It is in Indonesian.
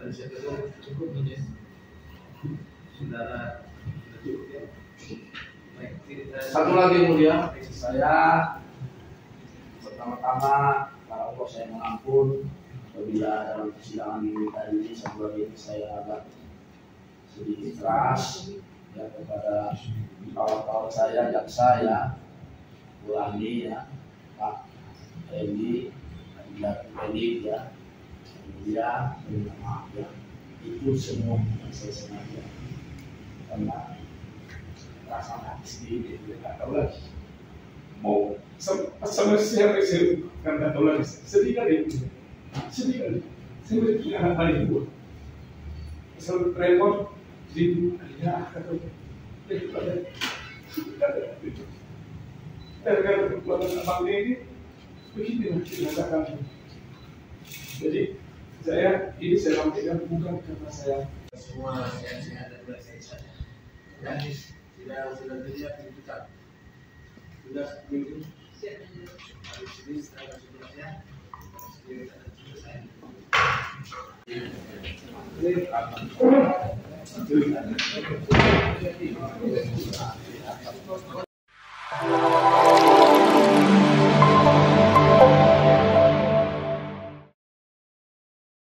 tadi saya kira cukup ini saudara cukup ya. Satu lagi mulia saya, pertama-tama para Allah saya mengampun apabila dalam persidangan ini tadi ini sebuah diri saya agak sedikit keras ya, kepada kawan-kawan saya, jaksa ya, Ulami ya, Pak Randy, Randy ya, dia minta maaf ya, itu semua yang saya sengaja karena perasaan hati ini dia tidak tahu lagi mau selesai kan tidak tahu lagi sedih kali saya punya hari itu asal repot jadi ya kata terkait perbuatan abang ini begini dikatakan. Jadi saya ini saya sampaikan bukan karena saya semua sehat dan baik saja. Dan sudah terlihat menunjukkan sudah minggu habis ini setelah sebelumnya sudah selesai.